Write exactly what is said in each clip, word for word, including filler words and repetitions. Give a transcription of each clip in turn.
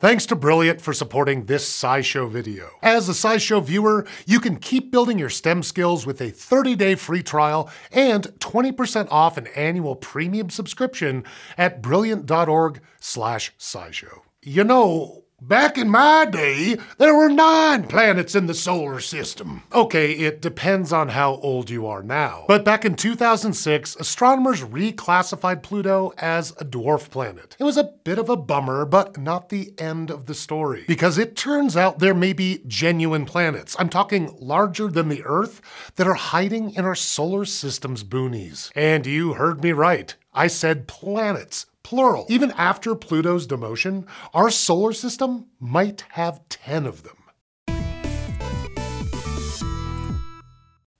Thanks to Brilliant for supporting this SciShow video. As a SciShow viewer, you can keep building your STEM skills with a thirty day free trial and twenty percent off an annual premium subscription at brilliant dot org slash scishow. You know, back in my day, there were nine planets in the solar system. Okay, it depends on how old you are now. But back in two thousand six, astronomers reclassified Pluto as a dwarf planet. It was a bit of a bummer, but not the end of the story. Because it turns out there may be genuine planets, I'm talking larger than the Earth, that are hiding in our solar system's boonies. And you heard me right. I said planets. Plural. Even after Pluto's demotion, our solar system might have ten of them.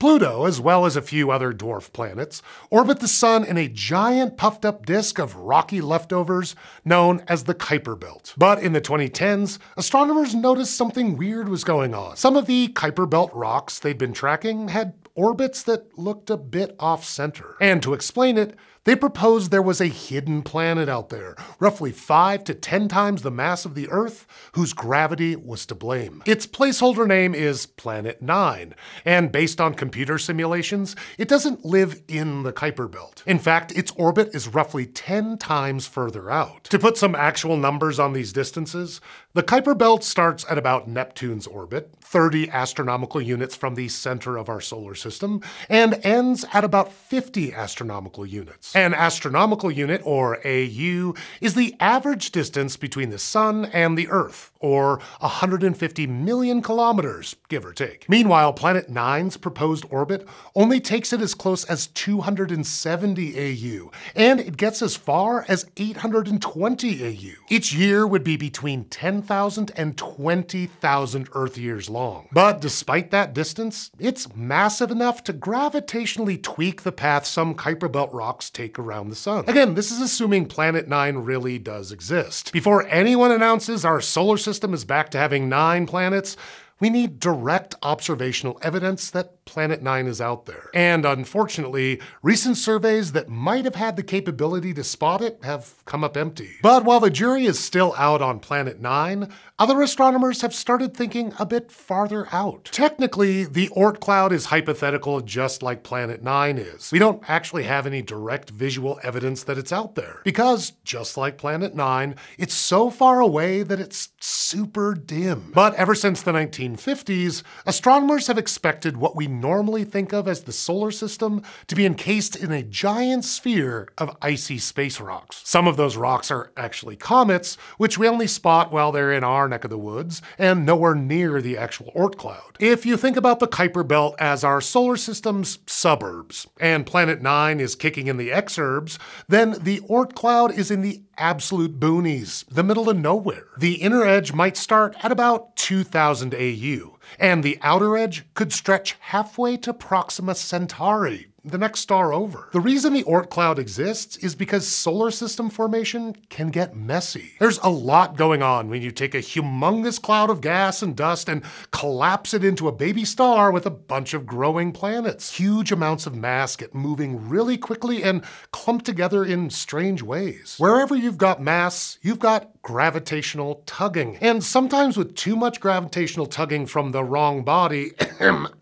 Pluto, as well as a few other dwarf planets, orbit the sun in a giant puffed up disk of rocky leftovers known as the Kuiper Belt. But in the twenty tens, astronomers noticed something weird was going on. Some of the Kuiper Belt rocks they'd been tracking had orbits that looked a bit off-center. And to explain it, they proposed there was a hidden planet out there, roughly five to ten times the mass of the Earth, whose gravity was to blame. Its placeholder name is Planet nine, and based on computer simulations, it doesn't live in the Kuiper Belt. In fact, its orbit is roughly ten times further out. To put some actual numbers on these distances, the Kuiper Belt starts at about Neptune's orbit, thirty astronomical units from the center of our solar system, and ends at about fifty astronomical units. An astronomical unit, or A U, is the average distance between the sun and the Earth, or one hundred fifty million kilometers, give or take. Meanwhile, Planet nine's proposed orbit only takes it as close as two hundred seventy A U, and it gets as far as eight hundred twenty A U. Each year would be between ten thousand and twenty thousand Earth years long. But despite that distance, it's massive enough to gravitationally tweak the path some Kuiper Belt rocks take around the sun. Again, this is assuming Planet nine really does exist. Before anyone announces our solar system is back to having nine planets, we need direct observational evidence that Planet nine is out there. And unfortunately, recent surveys that might have had the capability to spot it have come up empty. But while the jury is still out on Planet nine, other astronomers have started thinking a bit farther out. Technically, the Oort cloud is hypothetical just like Planet nine is. We don't actually have any direct visual evidence that it's out there. Because, just like Planet nine, it's so far away that it's super dim. But ever since the nineteen fifties, astronomers have expected what we normally think of as the solar system to be encased in a giant sphere of icy space rocks. Some of those rocks are actually comets, which we only spot while they're in our neck of the woods, and nowhere near the actual Oort cloud. If you think about the Kuiper Belt as our solar system's suburbs, and Planet nine is kicking in the exurbs, then the Oort cloud is in the absolute boonies, the middle of nowhere. The inner edge might start at about two thousand A U, and the outer edge could stretch halfway to Proxima Centauri, the next star over. The reason the Oort cloud exists is because solar system formation can get messy. There's a lot going on when you take a humongous cloud of gas and dust and collapse it into a baby star with a bunch of growing planets. Huge amounts of mass get moving really quickly and clumped together in strange ways. Wherever you've got mass, you've got gravitational tugging. And sometimes with too much gravitational tugging from the wrong body,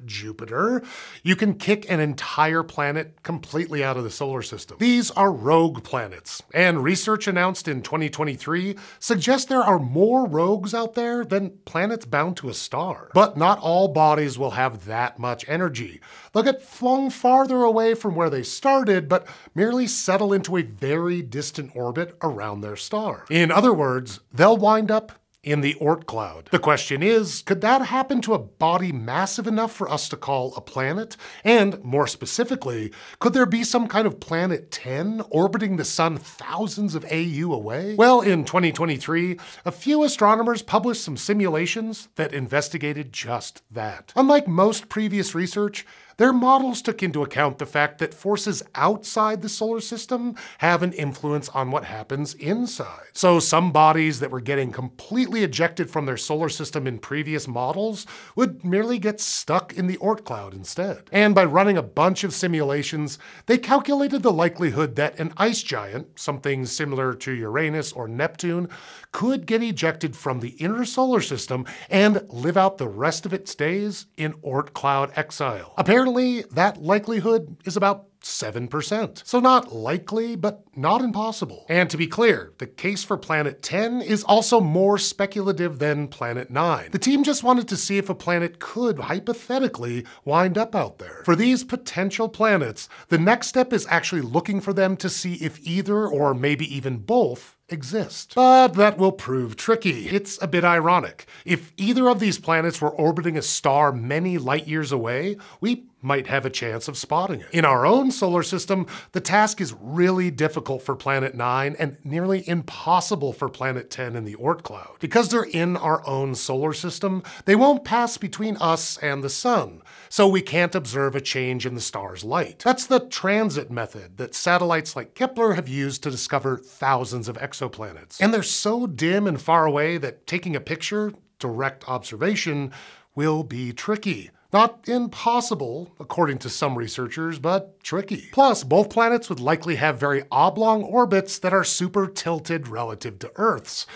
Jupiter, you can kick an entire planet completely out of the solar system. These are rogue planets, and research announced in twenty twenty-three suggests there are more rogues out there than planets bound to a star. But not all bodies will have that much energy. They'll get flung farther away from where they started, but merely settle into a very distant orbit around their star. In other words, Words, they'll wind up in the Oort cloud. The question is, could that happen to a body massive enough for us to call a planet? And more specifically, could there be some kind of Planet ten orbiting the sun thousands of A U away? Well, in twenty twenty-three, a few astronomers published some simulations that investigated just that. Unlike most previous research, their models took into account the fact that forces outside the solar system have an influence on what happens inside. So some bodies that were getting completely completely ejected from their solar system in previous models would merely get stuck in the Oort cloud instead. And by running a bunch of simulations, they calculated the likelihood that an ice giant, something similar to Uranus or Neptune, could get ejected from the inner solar system and live out the rest of its days in Oort cloud exile. Apparently, that likelihood is about seven percent. So not likely, but not impossible. And to be clear, the case for Planet ten is also more speculative than Planet nine. The team just wanted to see if a planet could hypothetically wind up out there. For these potential planets, the next step is actually looking for them to see if either, or maybe even both, exist. But that will prove tricky. It's a bit ironic. If either of these planets were orbiting a star many light years away, we might have a chance of spotting it. In our own solar system, the task is really difficult for Planet nine and nearly impossible for Planet ten in the Oort cloud. Because they're in our own solar system, they won't pass between us and the sun, so we can't observe a change in the star's light. That's the transit method that satellites like Kepler have used to discover thousands of exoplanets. Exoplanets. And they're so dim and far away that taking a picture, direct observation, will be tricky. Not impossible, according to some researchers, but tricky. Plus, both planets would likely have very oblong orbits that are super tilted relative to Earth's.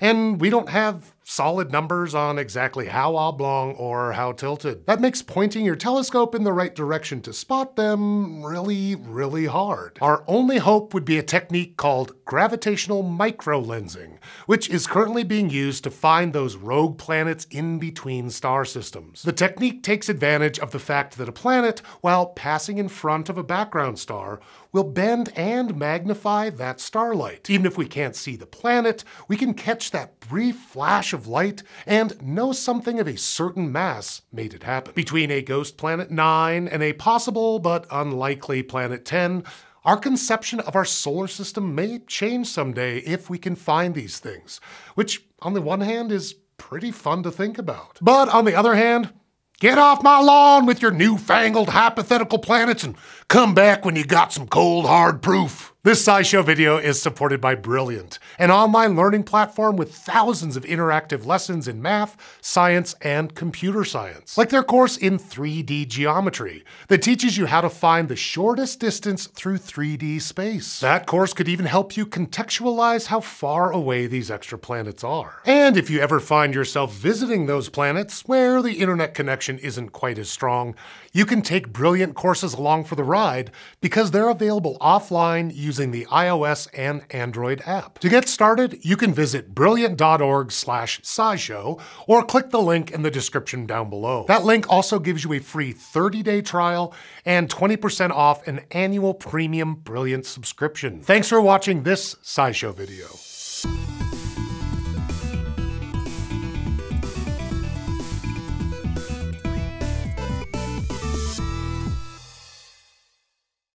And we don't have solid numbers on exactly how oblong or how tilted. That makes pointing your telescope in the right direction to spot them really, really hard. Our only hope would be a technique called gravitational microlensing, which is currently being used to find those rogue planets in between star systems. The technique takes advantage of the fact that a planet, while passing in front of a background star, will bend and magnify that starlight. Even if we can't see the planet, we can catch that brief flash of of light and know something of a certain mass made it happen. Between a ghost Planet nine and a possible but unlikely Planet ten, our conception of our solar system may change someday if we can find these things, which on the one hand is pretty fun to think about. But on the other hand, get off my lawn with your newfangled hypothetical planets and come back when you got some cold hard proof. This SciShow video is supported by Brilliant, an online learning platform with thousands of interactive lessons in math, science, and computer science. Like their course in three D geometry that teaches you how to find the shortest distance through three D space. That course could even help you contextualize how far away these exoplanets are. And if you ever find yourself visiting those planets where the internet connection isn't quite as strong, you can take Brilliant courses along for the ride because they're available offline using the iOS and Android app. To get started, you can visit brilliant dot org slash scishow or click the link in the description down below. That link also gives you a free thirty day trial and twenty percent off an annual premium Brilliant subscription. Thanks for watching this SciShow video.